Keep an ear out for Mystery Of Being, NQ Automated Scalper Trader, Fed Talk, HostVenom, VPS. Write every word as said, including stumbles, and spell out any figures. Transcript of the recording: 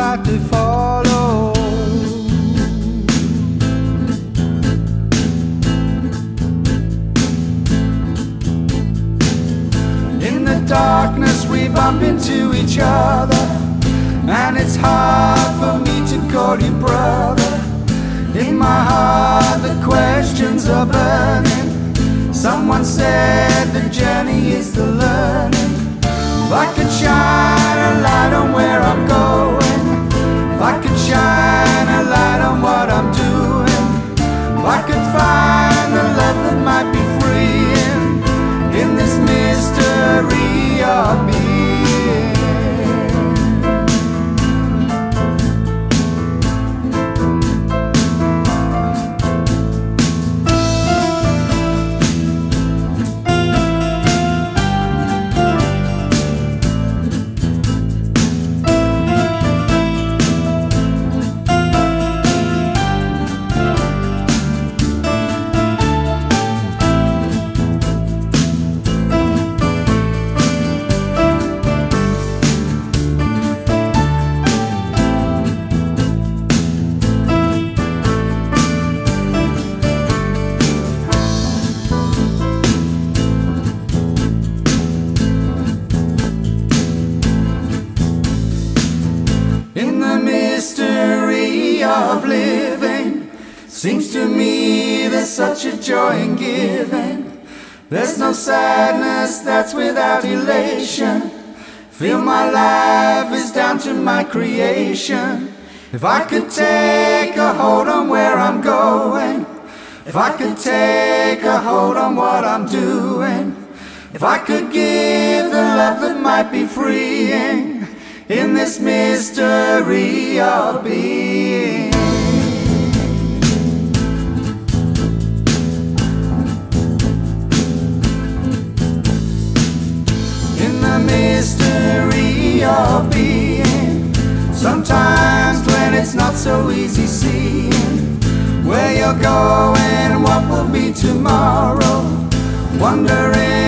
I could follow. In the darkness we bump into each other, and it's hard for me to call you brother. In my heart the questions are burning. Someone said the journey is the learning. If I could shine a light on where I'm going, if I could shine a light on what I'm doing, if I could find a love that might be freeing in this mystery of mystery of living. Seems to me there's such a joy in giving. There's no sadness that's without elation. Feel my life is down to my creation. If I could take a hold on where I'm going, if I could take a hold on what I'm doing, if I could give the love that might be freeing in this mystery of being. In the mystery of being. Sometimes when it's not so easy seeing where you're going, what will be tomorrow, wondering